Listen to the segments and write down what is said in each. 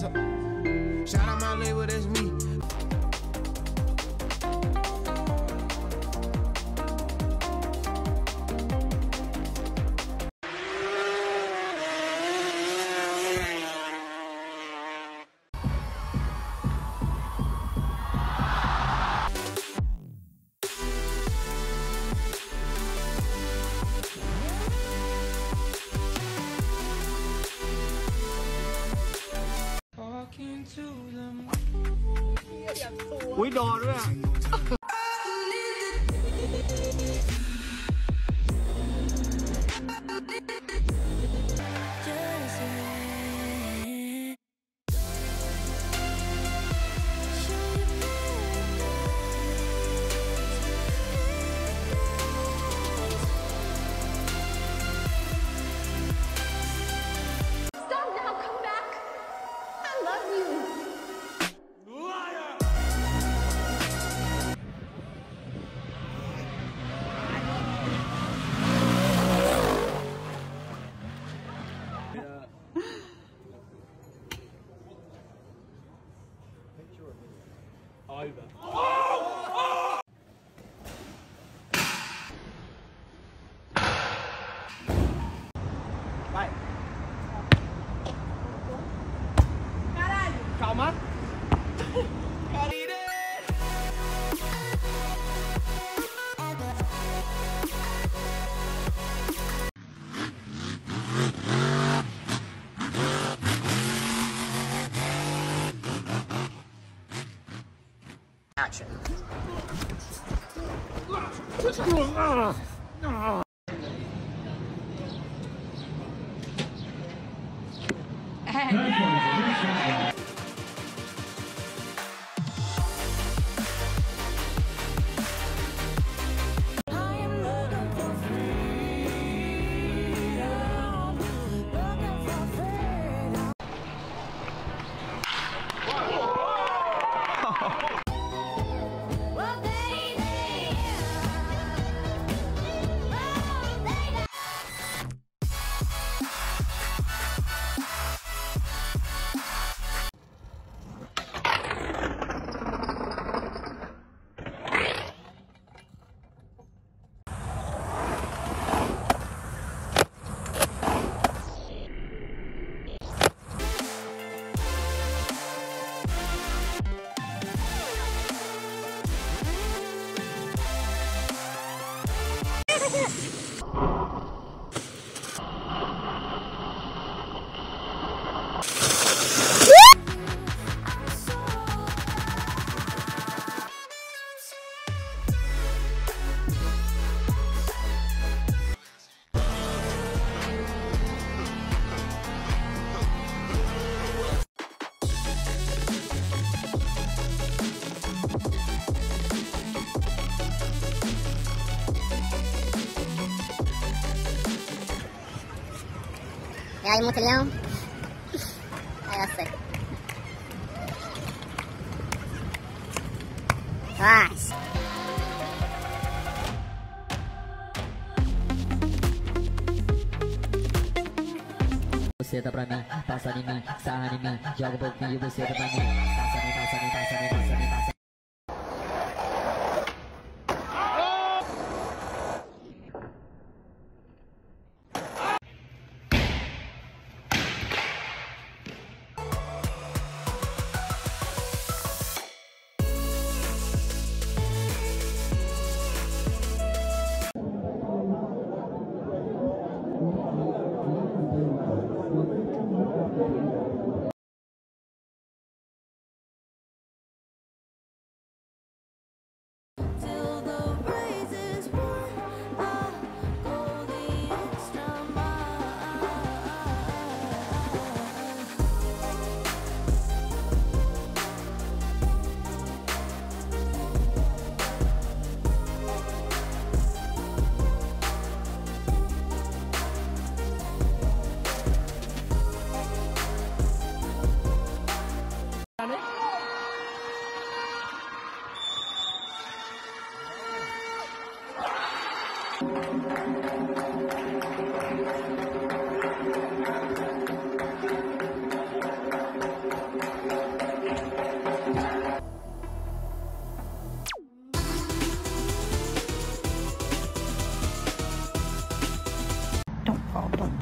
top. Shout out my label, that's me. Úi đò nữa à. Over. Oh! Oh! Vai. Caralho. Calma. Action. Yeah. Aí, Montelhão. Olha essa. Vai. Você tá pra mim, passa em mim, sarra em mim, joga um pouquinho, você tá pra mim, passa em mim, passa em mim, passa em mim, passa em mim.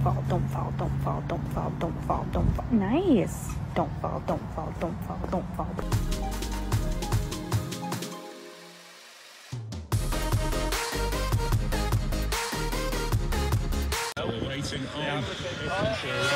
fall, don't fall, don't fall, don't fall, don't fall, don't fall. Nice. Don't fall, don't fall, don't fall, don't fall. Waiting on Infantry.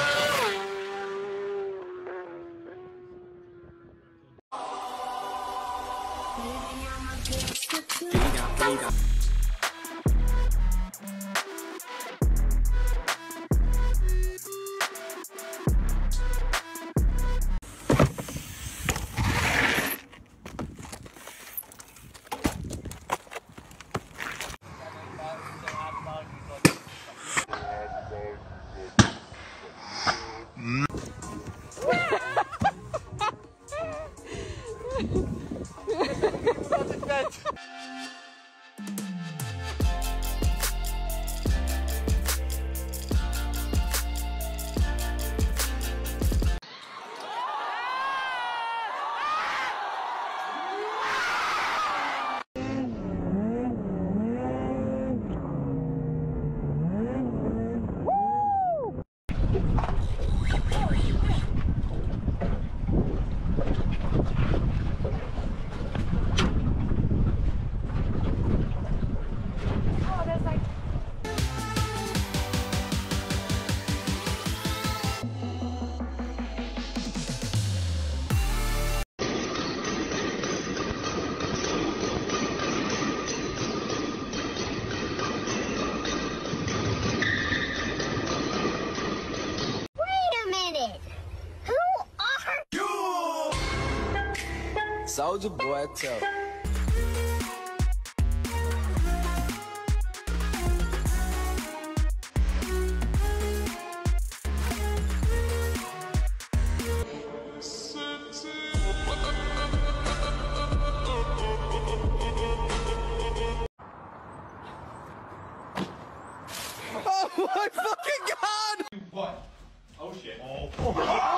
Soldier boy, tell. Oh my fucking God! What? Oh shit! Oh. Oh.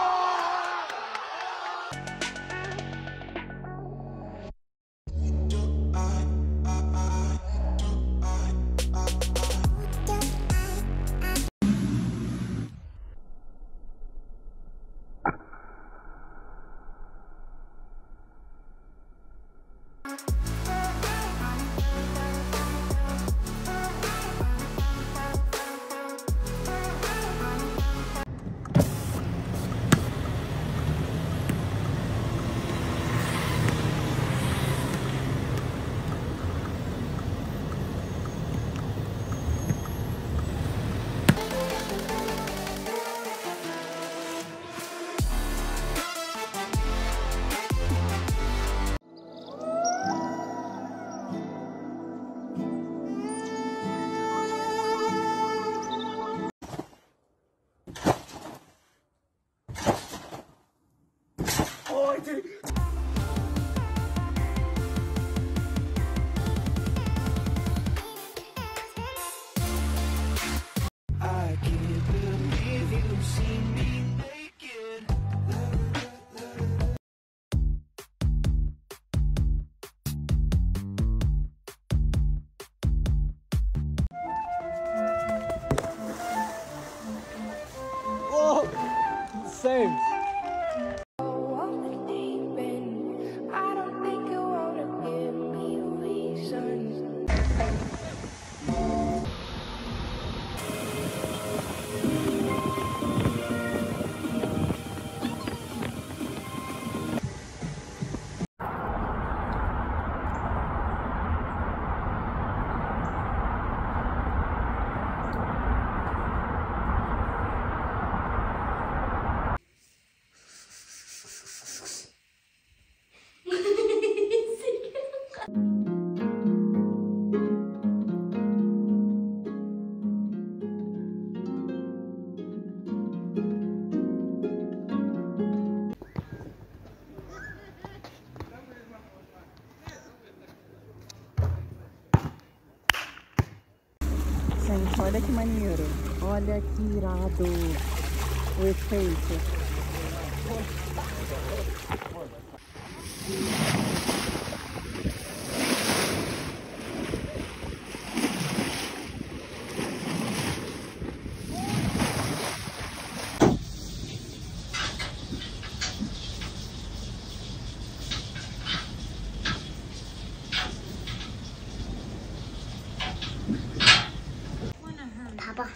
Same. Oh, I'm the deep end. I don't think you want to give me a reason. Gente, olha que maneiro, olha que irado o efeito. 爸。